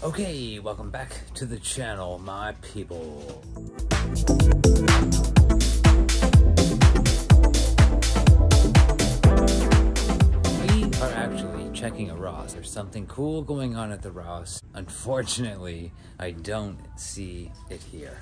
Okay, welcome back to the channel, my people. We are actually checking a Ross. There's something cool going on at the Ross. Unfortunately, I don't see it here.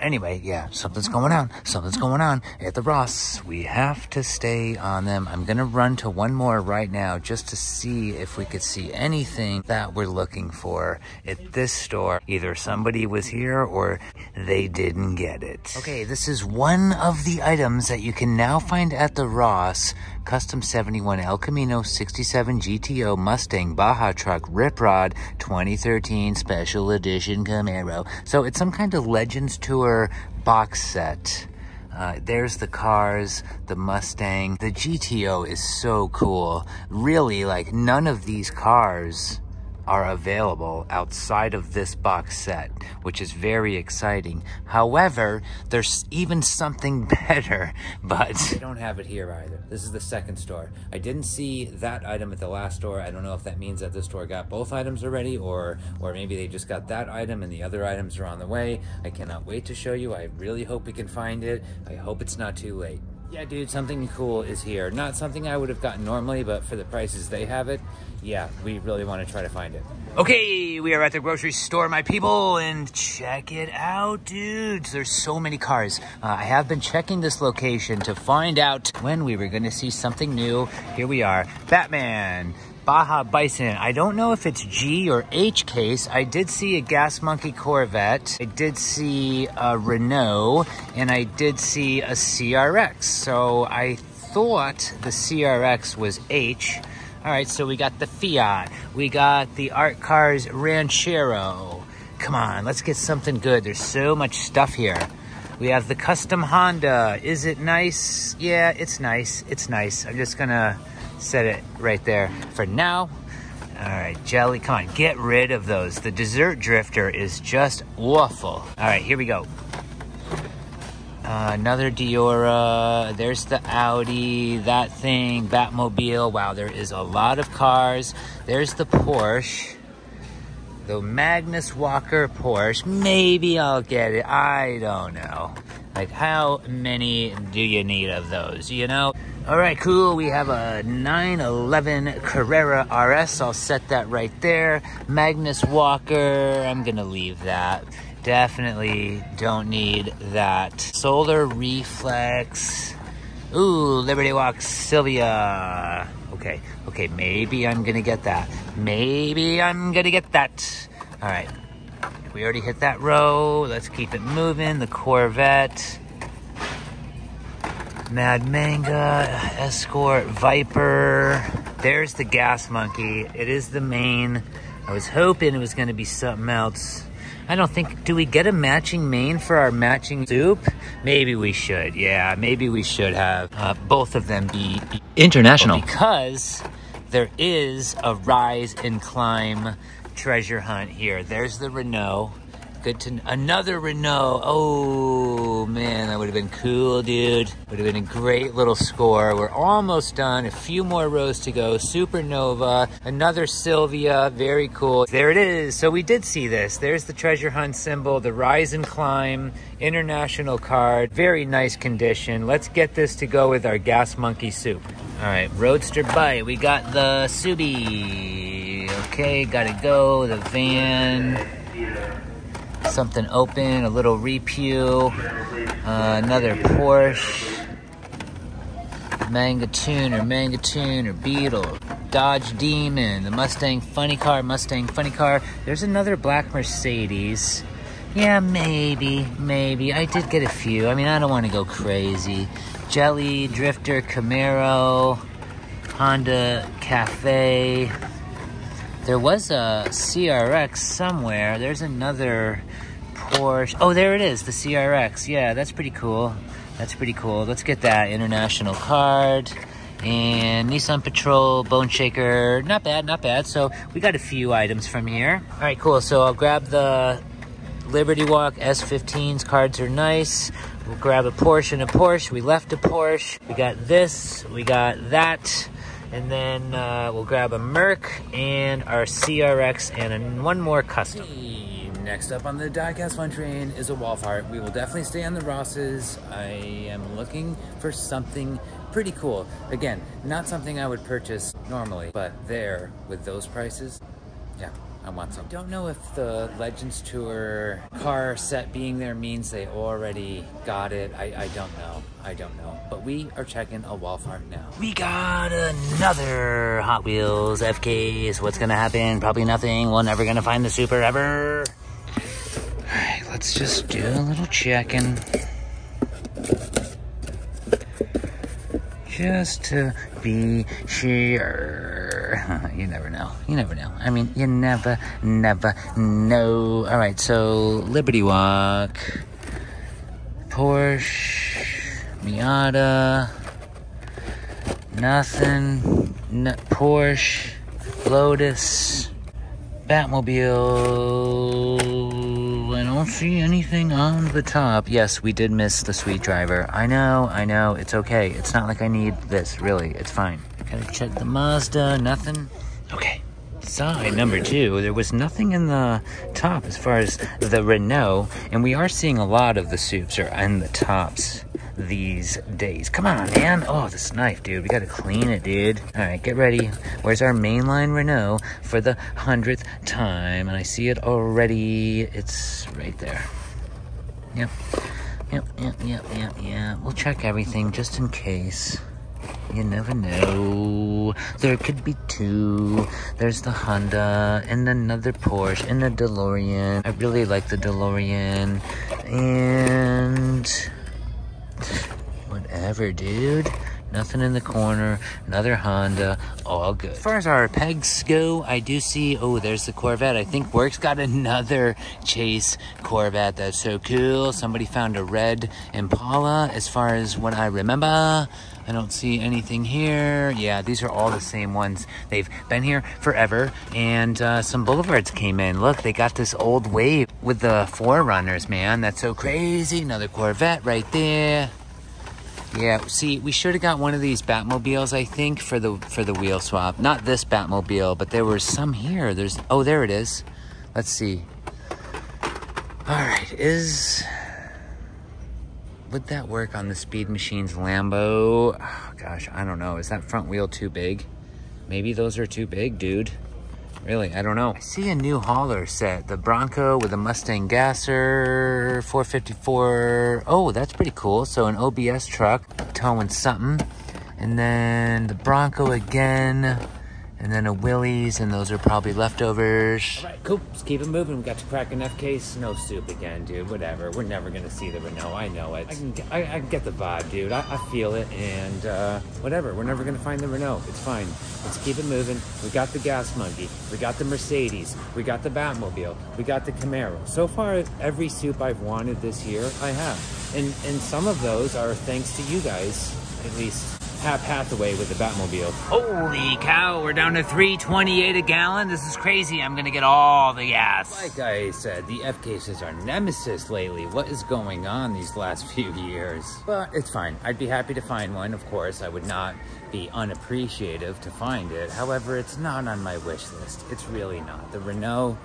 Anyway, yeah, something's going on. Something's going on at the Ross. We have to stay on them. I'm going to run to one more right now just to see if we could see anything that we're looking for at this store. Either somebody was here or they didn't get it. Okay, this is one of the items that you can now find at the Ross. Custom 71 El Camino 67 GTO Mustang Baja Truck Rip Rod 2013 Special Edition Camaro. So it's some kind of Legends Tour box set. There's the cars, the Mustang. The GTO is so cool. Really, like, none of these cars are available outside of this box set, which is very exciting. However, there's even something better, but they don't have it here either. This is the second store. I didn't see that item at the last store. I don't know if that means that this store got both items already, or maybe they just got that item and the other items are on the way. I cannot wait to show you. I really hope we can find it. I hope it's not too late. Yeah, dude, something cool is here. Not something I would have gotten normally, but for the prices they have it, yeah, we really want to try to find it. Okay, we are at the grocery store, my people, and check it out, dudes. There's so many cars. I have been checking this location to find out when we were going to see something new. Here we are. Batman. Baja Bison. I don't know if it's G or H case. I did see a Gas Monkey Corvette. I did see a Renault, and I did see a CRX. So I thought the CRX was H. All right, so we got the Fiat. We got the Art Cars Ranchero. Come on, let's get something good. There's so much stuff here. We have the custom Honda. Is it nice? Yeah, it's nice. It's nice. I'm just gonna set it right there for now. All right, Jelly, come on, get rid of those. The Dessert Drifter is just awful. All right, here we go. Another Diora. There's the Audi, that thing, Batmobile. Wow, there is a lot of cars. There's the Porsche. The Magnus Walker Porsche. Maybe I'll get it. I don't know. Like, how many do you need of those, you know? All right, cool. We have a 911 Carrera RS. I'll set that right there. Magnus Walker. I'm going to leave that. Definitely don't need that. Solar Reflex. Ooh, Liberty Walk Sylvia. Okay, okay, maybe I'm going to get that. Maybe I'm going to get that. All right. We already hit that row. Let's keep it moving. The Corvette. Mad Manga. Escort. Viper. There's the Gas Monkey. It is the main. I was hoping it was going to be something else. I don't think... Do we get a matching main for our matching soup? Maybe we should. Yeah, maybe we should have both of them be international. Because there is a rise and climb treasure hunt here. There's the Renault. Good to know. Another Renault. Oh, man, that would have been cool, dude. Would have been a great little score. We're almost done. A few more rows to go. Supernova. Another Sylvia. Very cool. There it is. So we did see this. There's the treasure hunt symbol, the rise and climb, international card. Very nice condition. Let's get this to go with our Gas Monkey soup. All right, Roadster Bite. We got the Subi. Okay, gotta go, the van, something open, a little repew, another Porsche, Manga Tuner, Beetle, Dodge Demon, the Mustang Funny Car, there's another black Mercedes. Yeah, maybe. I did get a few. I mean, I don't want to go crazy. Jelly, Drifter, Camaro, Honda, Cafe. There was a CRX somewhere. There's another Porsche. Oh, there it is, the CRX. Yeah, that's pretty cool. That's pretty cool. Let's get that international card. And Nissan Patrol, Bone Shaker. Not bad, not bad. So we got a few items from here. All right, cool. So I'll grab the Liberty Walk S15s. Cards are nice. We'll grab a Porsche and a Porsche. We left a Porsche. We got this. We got that. And then we'll grab a Merc and our CRX and one more custom. Next up on the Diecast Fun Train is a Wolf Heart. We will definitely stay on the Rosses. I am looking for something pretty cool. Again, not something I would purchase normally, but there, with those prices, yeah, I want some. I don't know if the Legends Tour car set being there means they already got it. I don't know. I don't know. But we are checking a Wolf Heart now. We got another Hot Wheels FKs. What's gonna happen? Probably nothing. We're never gonna find the super ever. All right, let's just do a little checking. Just to be sure. You never know. You never know. I mean, you never know. All right, so Liberty Walk, Porsche, Miata, nothing, Porsche, Lotus, Batmobile. I don't see anything on the top. Yes, we did miss the Sweet Driver. I know, it's okay. It's not like I need this, really. It's fine. Gotta check the Mazda, nothing. Okay, side number two. There was nothing in the top as far as the Renault, and we are seeing a lot of the supes are in the tops these days. Come on, man. Oh, this knife, dude. We gotta clean it, dude. All right, get ready. Where's our mainline Renault for the 100th time? And I see it already. It's right there. Yep. We'll check everything just in case. You never know. There could be two. There's the Honda and another Porsche and the DeLorean. I really like the DeLorean. And whatever, dude. Nothing in the corner. Another Honda. All good. As far as our pegs go, I do see... Oh, there's the Corvette. I think Work's got another Chase Corvette. That's so cool. Somebody found a red Impala. As far as what I remember, I don't see anything here. Yeah, these are all the same ones. They've been here forever. And some Boulevards came in. Look, they got this old wave with the 4Runners, man. That's so crazy. Another Corvette right there. Yeah, see, we should have got one of these Batmobiles, I think, for the wheel swap. Not this Batmobile, but there were some here. There's... Oh, there it is. Let's see. All right, is... Would that work on the Speed Machine's Lambo? Oh, gosh, I don't know. Is that front wheel too big? Maybe those are too big, dude. Really, I don't know. I see a new hauler set. The Bronco with a Mustang Gasser, 454. Oh, that's pretty cool. So an OBS truck towing something. And then the Bronco again. And then a Willys, and those are probably leftovers. All right, cool. Let's keep it moving. We got to crack an FK snow soup again, dude. Whatever. We're never going to see the Renault. I know it. I can get the vibe, dude. I feel it, and whatever. We're never going to find the Renault. It's fine. Let's keep it moving. We got the Gas Monkey. We got the Mercedes. We got the Batmobile. We got the Camaro. So far, every soup I've wanted this year, I have. And some of those are thanks to you guys, at least. Hap Hathaway with the Batmobile. Holy cow, we're down to $3.28 a gallon. This is crazy. I'm gonna get all the gas. Like I said, the F cases are nemesis lately. What is going on these last few years? But it's fine. I'd be happy to find one, of course. I would not be unappreciative to find it. However, it's not on my wish list. It's really not. The Renault,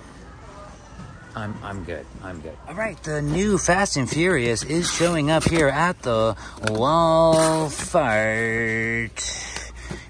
I'm good. I'm good. All right, the new Fast and Furious is showing up here at the Wolf Heart.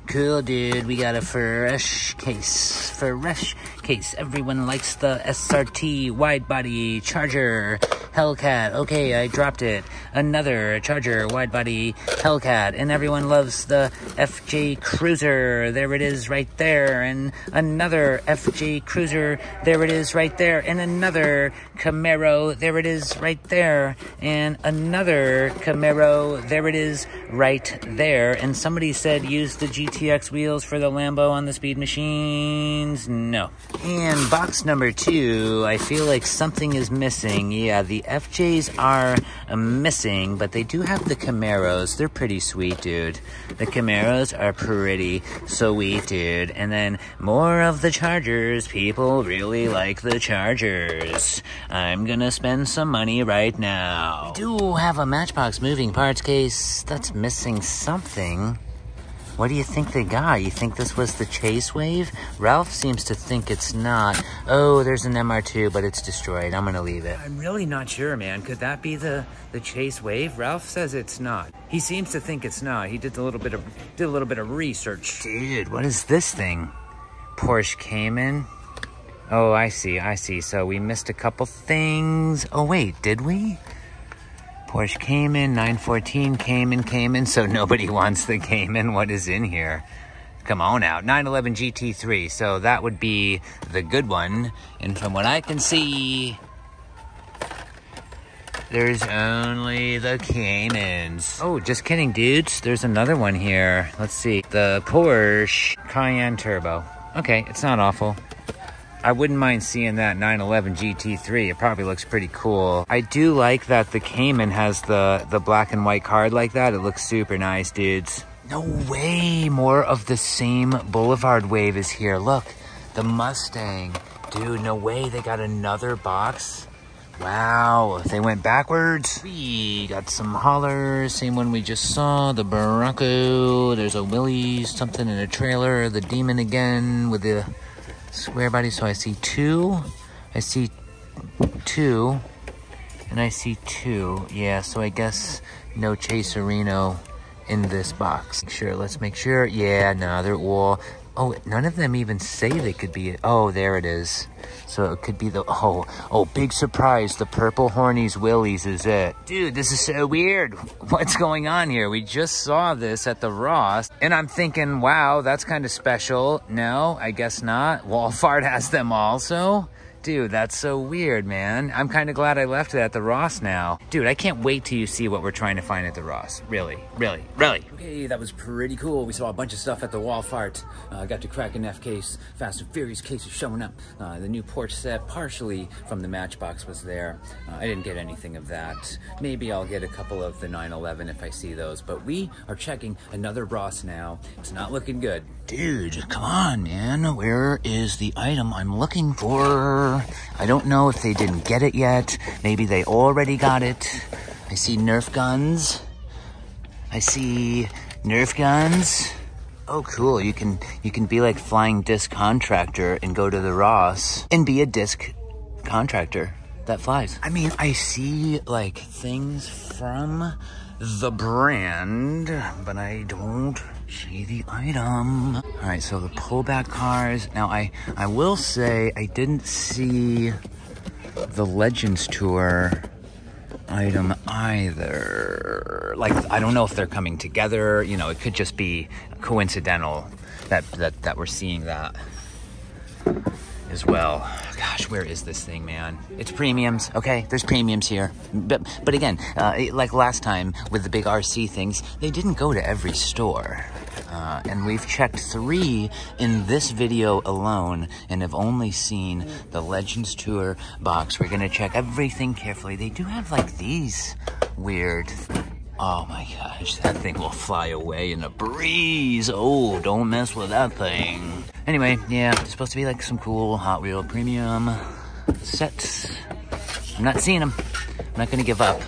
Cool, dude. We got a fresh case. Fresh case. Everyone likes the SRT wide body Charger Hellcat. Okay, I dropped it. Another Charger wide body Hellcat. And everyone loves the FJ Cruiser. There it is right there. And another FJ Cruiser. There it is right there. And another Camaro. There it is right there. And another Camaro. There it is right there. And somebody said use the GTX wheels for the Lambo on the Speed Machines. No. And box number two, I feel like something is missing. Yeah, the FJs are missing, but they do have the Camaros. They're pretty sweet, dude. The Camaros are pretty sweet, dude. And then more of the Chargers. People really like the Chargers. I'm gonna spend some money right now. We do have a Matchbox moving parts case that's missing something. What do you think they got? You think this was the chase wave? Ralph seems to think it's not. Oh, there's an MR2, but it's destroyed. I'm gonna leave it. I'm really not sure, man. Could that be the chase wave? Ralph says it's not. He seems to think it's not. He did a little bit of research. Dude, what is this thing? Porsche Cayman. Oh, I see. So we missed a couple things. Oh wait, did we? Porsche Cayman, 914, Cayman. So nobody wants the Cayman. What is in here? Come on out. 911 GT3. So that would be the good one. And from what I can see, there's only the Caymans. Oh, just kidding, dudes. There's another one here. Let's see. The Porsche Cayenne Turbo. Okay, it's not awful. I wouldn't mind seeing that 911 GT3. It probably looks pretty cool. I do like that the Cayman has the black and white card like that. It looks super nice, dudes. No way, more of the same Boulevard wave is here. Look, the Mustang. Dude, no way, they got another box. Wow, they went backwards. We got some hollers, same one we just saw, the Barranco. There's a Willys, something in a trailer, the Demon again with the square body. So I see two, yeah, so I guess no Chaserino in this box. Let's make sure, yeah, no, they're all, oh, none of them even say they could be, oh, there it is. So it could be the, oh, big surprise, the Purple Hornies Willys is it. Dude, this is so weird. What's going on here? We just saw this at the Ross, and I'm thinking, wow, that's kind of special. No, I guess not. Walfart has them also. Dude, that's so weird, man. I'm kind of glad I left it at the Ross now. Dude, I can't wait till you see what we're trying to find at the Ross. Really. Okay, that was pretty cool. We saw a bunch of stuff at the Walfart. Got to crack an F case. Fast and Furious case is showing up. The new Porsche set, partially from the Matchbox, was there. I didn't get anything of that. Maybe I'll get a couple of the 911 if I see those. But we are checking another Ross now. It's not looking good. Dude, come on, man. Where is the item I'm looking for? I don't know if they didn't get it yet. Maybe they already got it. I see Nerf guns. Oh, cool. You can be like Flying Disc Contractor and go to the Ross and be a disc contractor that flies. I mean, I see like things from the brand, but I don't see the item. All right, so the pullback cars. Now, I will say I didn't see the Legends Tour item either. Like, I don't know if they're coming together. You know, it could just be coincidental that we're seeing that as well. Gosh, where is this thing, man? It's premiums, okay? There's premiums here. But again, like last time with the big RC things, they didn't go to every store. And we've checked 3 in this video alone and have only seen the Legends Tour box. We're gonna check everything carefully. They do have like these weird, oh my gosh, that thing will fly away in a breeze. Oh, don't mess with that thing. Anyway, yeah, it's supposed to be like some cool Hot Wheel premium sets. I'm not seeing them. I'm not gonna give up.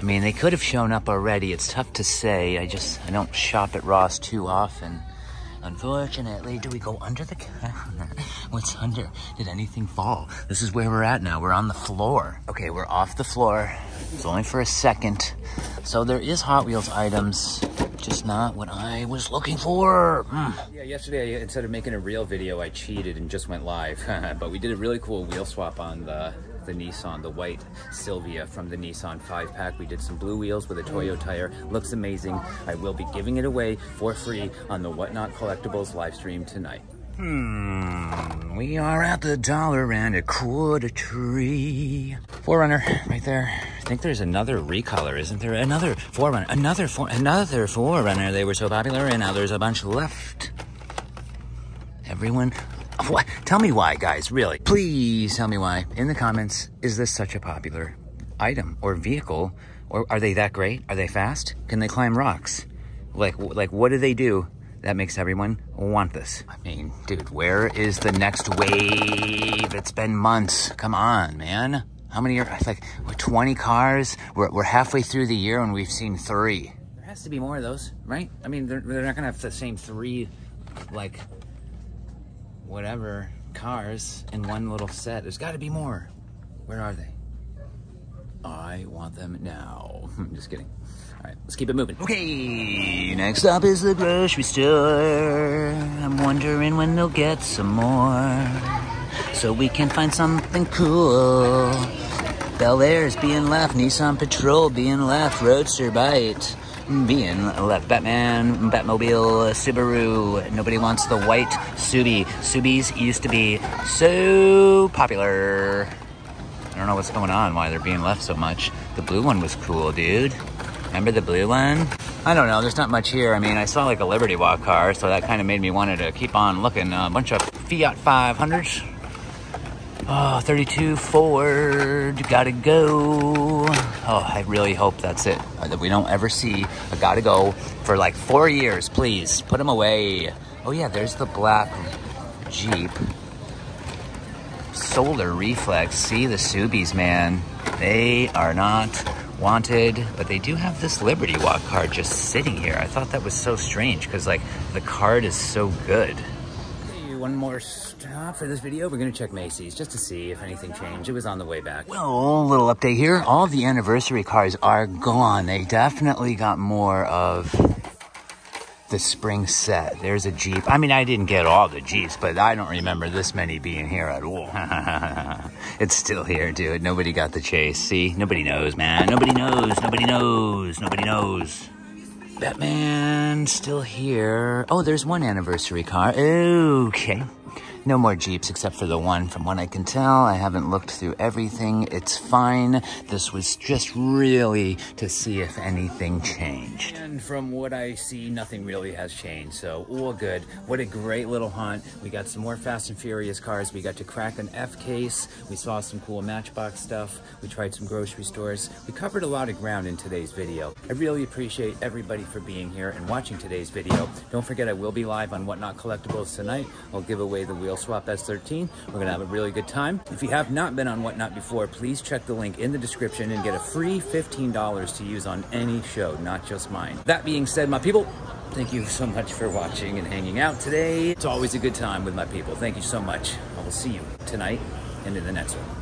I mean, they could have shown up already. It's tough to say. I don't shop at Ross too often. Unfortunately, do we go under the counter? What's under? Did anything fall? This is where we're at now. We're on the floor. Okay, we're off the floor. It's only for a second. So there is Hot Wheels items. Just not what I was looking for. Yeah, yesterday, instead of making a real video, I cheated and just went live. But we did a really cool wheel swap on the Nissan, the white Silvia from the Nissan 5-pack. We did some blue wheels with a Toyo tire. Looks amazing. I will be giving it away for free on the Whatnot Collectibles live stream tonight. We are at the dollar and a quarter tree. 4Runner, right there. I think there's another recolor, isn't there? Another 4Runner, another 4Runner. They were so popular, and now there's a bunch left. Everyone, what? Tell me why, guys, really. Please tell me why. In the comments, is this such a popular item or vehicle? Or are they that great? Are they fast? Can they climb rocks? Like what do they do that makes everyone want this? I mean, dude, where is the next wave? It's been months. Come on, man. How many are, like, 20 cars? We're halfway through the year and we've seen 3. has to be more of those, right? I mean, they're not gonna have the same three, like, whatever cars in one little set. There's got to be more. Where are they? I want them now. I'm just kidding. All right, let's keep it moving. Okay, next up is the grocery store. I'm wondering when they'll get some more so we can find something cool. Bel Air is being left, Nissan Patrol being left, Roadster Bite being left, Batman, Batmobile, Subaru. Nobody wants the white Subi. Subis used to be so popular. I don't know what's going on, why they're being left so much. The blue one was cool, dude. Remember the blue one? I don't know, there's not much here. I mean, I saw like a Liberty Walk car, so that kind of made me wanted to keep on looking. A bunch of Fiat 500s. Oh, 32 Ford, gotta go. Oh, I really hope that's it. That we don't ever see a gotta go for like 4 years, please. Put them away. Oh yeah, there's the black Jeep. Solar Reflex, see the Subis, man. They are not wanted, but they do have this Liberty Walk card just sitting here. I thought that was so strange because like the card is so good. Okay, one more stop for this video. We're gonna check Macy's just to see if anything changed. It was on the way back. Well, little update here. All the anniversary cars are gone. They definitely got more of the spring set. There's a Jeep. I mean, I didn't get all the Jeeps, but I don't remember this many being here at all. It's still here, dude. Nobody got the Chase. See? Nobody knows, man. Nobody knows. Nobody knows. Nobody knows. Batman still here. Oh, there's one anniversary car. Okay. No more Jeeps except for the one. From what I can tell, I haven't looked through everything. It's fine. This was just really to see if anything changed. And from what I see, nothing really has changed. So, all good. What a great little hunt. We got some more Fast and Furious cars. We got to crack an F case. We saw some cool Matchbox stuff. We tried some grocery stores. We covered a lot of ground in today's video. I really appreciate everybody for being here and watching today's video. Don't forget, I will be live on Whatnot Collectibles tonight. I'll give away the wheel swap S13. We're gonna have a really good time. If you have not been on Whatnot before, please check the link in the description and get a free $15 to use on any show, not just mine. That being said, my people, thank you so much for watching and hanging out today. It's always a good time with my people. Thank you so much. I will see you tonight and in the next one.